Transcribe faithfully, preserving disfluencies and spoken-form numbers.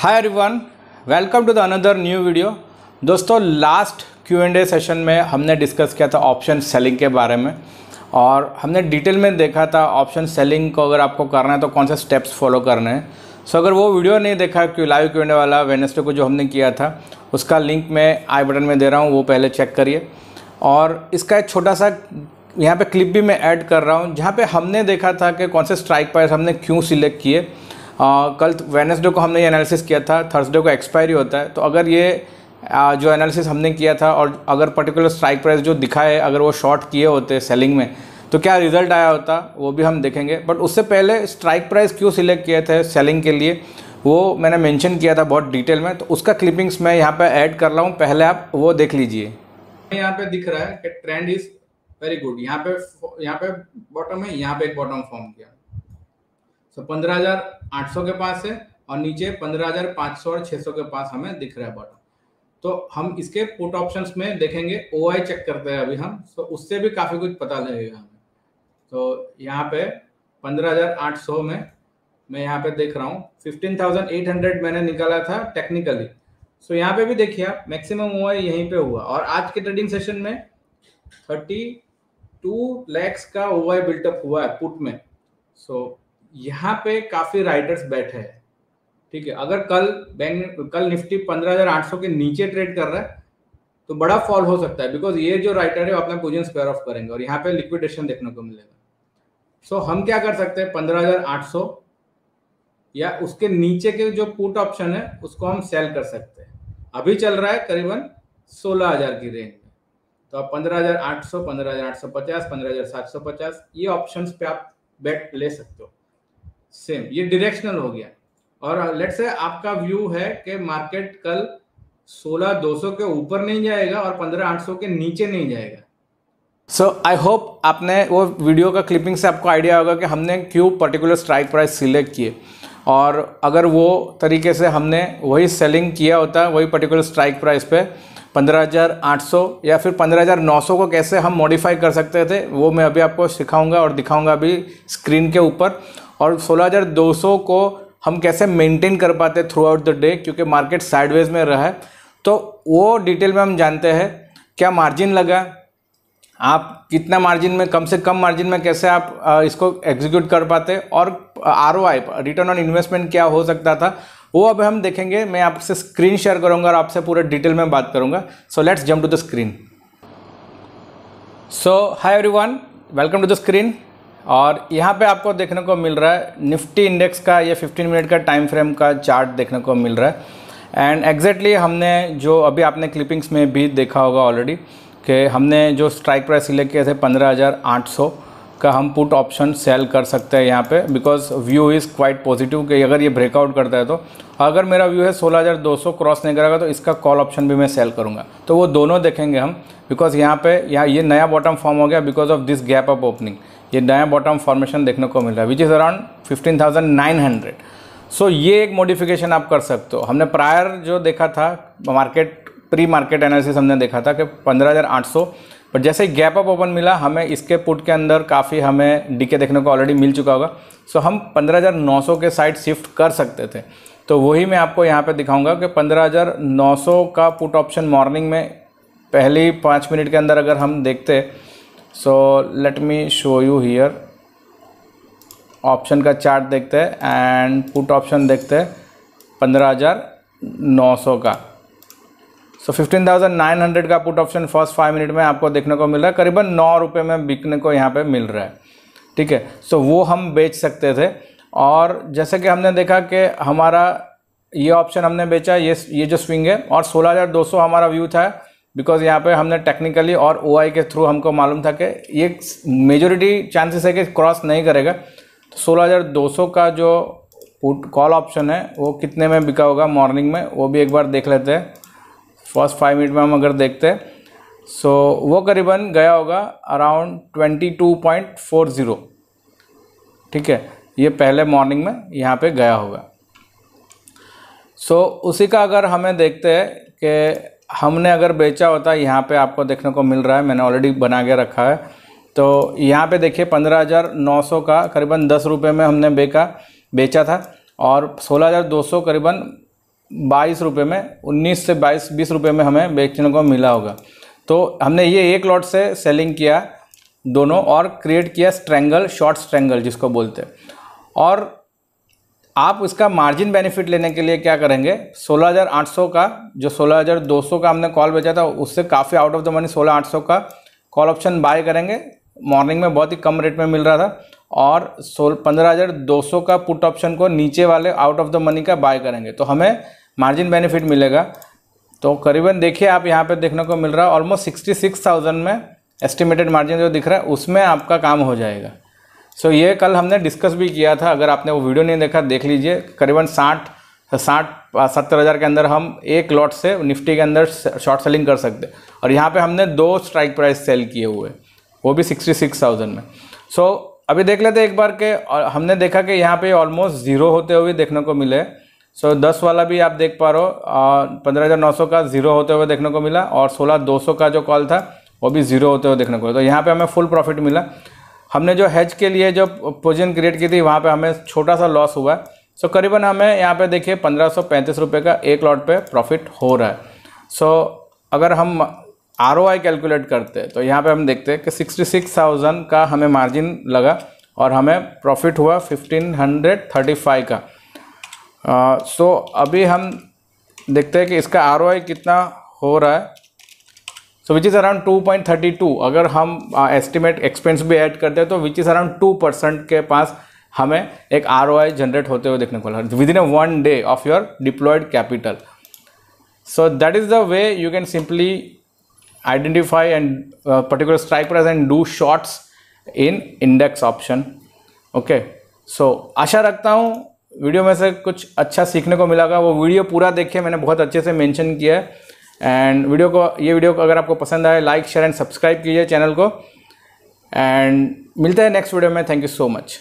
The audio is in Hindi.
Hi everyone, welcome to the another new video. दोस्तों, last Q and A session में हमने डिस्कस किया था ऑप्शन सेलिंग के बारे में और हमने डिटेल में देखा था ऑप्शन सेलिंग को अगर आपको करना है तो कौन से स्टेप्स फॉलो करने हैं। सो so, अगर वो वीडियो नहीं देखा क्यों लाइव क्यू एंड ए वाला वेडनेसडे को जो हमने किया था, उसका लिंक मैं आई बटन में दे रहा हूँ, वो पहले चेक करिए। और इसका एक छोटा सा यहाँ पे क्लिप भी मैं ऐड कर रहा हूँ जहाँ पे हमने देखा था कि कौन से स्ट्राइक प्राइस हमने क्यों सिलेक्ट किए। कल वेडनेसडे को हमने ये एनालिसिस किया था, थर्सडे को एक्सपायरी होता है, तो अगर ये आ, जो एनालिसिस हमने किया था और अगर पर्टिकुलर स्ट्राइक प्राइस जो दिखा है अगर वो शॉर्ट किए होते सेलिंग में तो क्या रिजल्ट आया होता, वो भी हम देखेंगे। बट उससे पहले स्ट्राइक प्राइस क्यों सिलेक्ट किए थे सेलिंग के लिए वो मैंने मेंशन किया था बहुत डिटेल में, तो उसका क्लिपिंग्स मैं यहाँ पे ऐड कर रहा हूँ, पहले आप वो देख लीजिए। यहाँ पे दिख रहा है कि ट्रेंड इज वेरी गुड। यहाँ पे यहाँ पे बॉटम है, यहाँ पे एक बॉटम फॉर्म किया, सो पंद्रह हजार आठ सौ के पास है और नीचे पंद्रह हजार पाँच सौ और छः सौ के पास हमें दिख रहा है बॉटम। तो हम इसके पुट ऑप्शंस में देखेंगे, ओ आई चेक करते हैं अभी हम, सो उससे भी काफ़ी कुछ पता लगेगा हमें। तो यहाँ पे पंद्रह हज़ार आठ सौ में मैं यहाँ पे देख रहा हूँ पंद्रह हज़ार आठ सौ मैंने निकाला था टेक्निकली। सो so, यहाँ पे भी देखिए आप, मैक्सिमम हुआ है यहीं पे हुआ और आज के ट्रेडिंग सेशन में बत्तीस लाख का ओ आई बिल्टअप हुआ है पुट में। सो so, यहाँ पे काफ़ी राइडर्स बैठे हैं, ठीक है। अगर कल बैंक कल निफ्टी पंद्रह हज़ार आठ सौ के नीचे ट्रेड कर रहा है तो बड़ा फॉल हो सकता है, बिकॉज ये जो राइटर है वो अपना पोजीशन स्क्वायर ऑफ करेंगे और यहाँ पे लिक्विडेशन देखने को मिलेगा। सो so, हम क्या कर सकते हैं, पंद्रह हज़ार आठ सौ या उसके नीचे के जो पुट ऑप्शन है उसको हम सेल कर सकते हैं। अभी चल रहा है करीबन सोलह हज़ार की रेंज में, तो आप पंद्रह हज़ार आठ सौ, पंद्रह हज़ार आठ सौ पचास, पंद्रह हज़ार सात सौ पचास ये ऑप्शंस पे आप बेट ले सकते हो। सेम ये डायरेक्शनल हो गया। और लेट्स से आपका व्यू है कि मार्केट कल सोलह हज़ार दो सौ के ऊपर नहीं जाएगा और पंद्रह हज़ार आठ सौ के नीचे नहीं जाएगा। सो आई होप आपने वो वीडियो का क्लिपिंग से आपको आइडिया होगा कि हमने क्यों पर्टिकुलर स्ट्राइक प्राइस सिलेक्ट किए, और अगर वो तरीके से हमने वही सेलिंग किया होता वही पर्टिकुलर स्ट्राइक प्राइस पे पंद्रह हज़ार आठ सौ या फिर पंद्रह हज़ार नौ सौ को कैसे हम मॉडिफाई कर सकते थे, वो मैं अभी आपको सिखाऊंगा और दिखाऊंगा अभी स्क्रीन के ऊपर। और सोलह हज़ार दो सौ को हम कैसे मेंटेन कर पाते थ्रू आउट द डे, क्योंकि मार्केट साइडवेज में रहा है, तो वो डिटेल में हम जानते हैं। क्या मार्जिन लगा, आप कितना मार्जिन में, कम से कम मार्जिन में कैसे आप इसको एग्जीक्यूट कर पाते, और आरओआई रिटर्न ऑन इन्वेस्टमेंट क्या हो सकता था, वो अब हम देखेंगे। मैं आपसे स्क्रीन शेयर करूंगा और आपसे पूरे डिटेल में बात करूंगा। So let's jump to the screen. So hi everyone, welcome to the screen. और यहाँ पे आपको देखने को मिल रहा है निफ्टी इंडेक्स का ये पंद्रह मिनट का टाइम फ्रेम का चार्ट देखने को मिल रहा है। एंड एग्जैक्टली हमने जो अभी आपने क्लिपिंग्स में भी देखा होगा ऑलरेडी कि हमने जो स्ट्राइक प्राइस सिलेक्ट किया था पंद्रह हज़ार आठ सौ का हम पुट ऑप्शन सेल कर सकते हैं यहाँ पे, because view is quite positive कि अगर ये ब्रेकआउट करता है तो। अगर मेरा व्यू है सोलह हज़ार दो सौ क्रॉस नहीं करेगा तो इसका कॉल ऑप्शन भी मैं सेल करूँगा, तो वो दोनों देखेंगे हम। बिकॉज यहाँ पे यहाँ ये नया बॉटम फॉर्म हो गया because of this gap up opening, ये नया बॉटम फॉर्मेशन देखने को मिल रहा है which is around fifteen thousand nine hundred. So ये एक मॉडिफिकेशन आप कर सकते हो। हमने प्रायर जो देखा था मार्केट प्री मार्केट एनालिसिस हमने देखा था कि पंद्रह हज़ार आठ सौ पर जैसे ही गैप अप ओपन मिला हमें इसके पुट के अंदर काफ़ी हमें डीके देखने को ऑलरेडी मिल चुका होगा। सो हम पंद्रह हज़ार नौ सौ के साइड शिफ्ट कर सकते थे, तो वही मैं आपको यहाँ पे दिखाऊंगा कि पंद्रह हज़ार नौ सौ का पुट ऑप्शन मॉर्निंग में पहली पाँच मिनट के अंदर अगर हम देखते। So let me show you here, option का चार्ट देखते हैं एंड पुट ऑप्शन देखते हैं पंद्रह हज़ार नौ सौ का। So fifteen thousand nine hundred का put option first five minute में आपको देखने को मिल रहा है, करीबन नौ रुपये में बिकने को यहाँ पे मिल रहा है, ठीक है। सो so, वो हम बेच सकते थे। और जैसे कि हमने देखा कि हमारा ये ऑप्शन हमने बेचा, ये ये जो स्विंग है, और सोलह हज़ार दो सौ हमारा व्यू था बिकॉज यहाँ पे हमने टेक्निकली और ओआई के थ्रू हमको मालूम था कि ये मेजोरिटी चांसेस है कि क्रॉस नहीं करेगा। तो सोलह हज़ार दो सौ का जो पुट कॉल ऑप्शन है वो कितने में बिका होगा मॉर्निंग में, वो भी एक बार देख लेते हैं। फर्स्ट फाइव मिनट में हम अगर देखते हैं सो so, वो करीबन गया होगा around twenty two point four zero, ठीक है। ये पहले मॉर्निंग में यहाँ पे गया होगा। सो so, उसी का अगर हमें देखते हैं कि हमने अगर बेचा होता यहाँ पे आपको देखने को मिल रहा है, मैंने ऑलरेडी बना के रखा है। तो यहाँ पे देखिए पंद्रह हज़ार नौ सौ का करीबन दस रुपये में हमने बेका बेचा था और सोलह हज़ार दो सौ करीबन बाईस रुपये में उन्नीस से बाईस बीस रुपये में हमें बेचने को मिला होगा। तो हमने ये एक लॉट से सेलिंग किया दोनों और क्रिएट किया स्ट्रैंगल, शॉर्ट स्ट्रैंगल जिसको बोलते हैं। और आप इसका मार्जिन बेनिफिट लेने के लिए क्या करेंगे, सोलह हज़ार आठ सौ का जो सोलह हज़ार दो सौ का हमने कॉल बेचा था उससे काफ़ी आउट ऑफ द मनी सोलह हज़ार आठ सौ का कॉल ऑप्शन बाय करेंगे, मॉर्निंग में बहुत ही कम रेट में मिल रहा था। और पंद्रह हज़ार दो सौ का पुट ऑप्शन को नीचे वाले आउट ऑफ द मनी का बाय करेंगे तो हमें मार्जिन बेनिफिट मिलेगा। तो करीबन देखिए आप यहाँ पे देखने को मिल रहा है ऑलमोस्ट सिक्सटी सिक्स थाउजेंड में एस्टिमेटेड मार्जिन जो दिख रहा है उसमें आपका काम हो जाएगा। सो so, ये कल हमने डिस्कस भी किया था, अगर आपने वो वीडियो नहीं देखा देख लीजिए। करीबन साठ साठ सत्तर हज़ार के अंदर हम एक लॉट से निफ्टी के अंदर शॉर्ट सेलिंग कर सकते हैं और यहाँ पे हमने दो स्ट्राइक प्राइस सेल किए हुए वो भी सिक्सटी सिक्स थाउजेंड में। सो so, अभी देख लेते एक बार के हमने देखा कि यहाँ पे ऑलमोस्ट ज़ीरो होते हुए देखने को मिले। सो so, दस वाला भी आप देख पा रहे हो, पंद्रह हज़ार नौ सौ का ज़ीरो होते हुए देखने को मिला और सोलह दो सौ का जो कॉल था वो भी ज़ीरो होते हुए देखने को मिला। तो यहाँ पे हमें फुल प्रॉफिट मिला। हमने जो हैज के लिए जो पोजीशन क्रिएट की थी वहाँ पे हमें छोटा सा लॉस हुआ। सो so, करीबन हमें यहाँ पे देखिए पंद्रह सौ पैंतीस रुपये का एक लॉट पे प्रॉफिट हो रहा है। सो so, अगर हम आर ओ आई कैलकुलेट करते हैं तो यहाँ पे हम देखते हैं कि सिक्सटी सिक्स थाउजेंड का हमें मार्जिन लगा और हमें प्रॉफिट हुआ फिफ्टीन हंड्रेड थर्टी फाइव का। सो uh, so, अभी हम देखते हैं कि इसका आर ओ आई कितना हो रहा है। So which is around two point thirty two. अगर हम एस्टिमेट एक्सपेंस भी ऐड करते हैं तो which is around two percent के पास हमें एक आर ओ आई जनरेट होते हुए देखने को मिला within a one day of your deployed capital. So that is the way you can simply identify and particular strike price and do shorts in index option. Okay, so आशा रखता हूँ वीडियो में से कुछ अच्छा सीखने को मिला होगा। वो वीडियो पूरा देखिए, मैंने बहुत अच्छे से मेंशन किया है। एंड वीडियो को ये वीडियो को अगर आपको पसंद आए लाइक शेयर एंड सब्सक्राइब कीजिए चैनल को। एंड मिलते हैं नेक्स्ट वीडियो में। Thank you so much.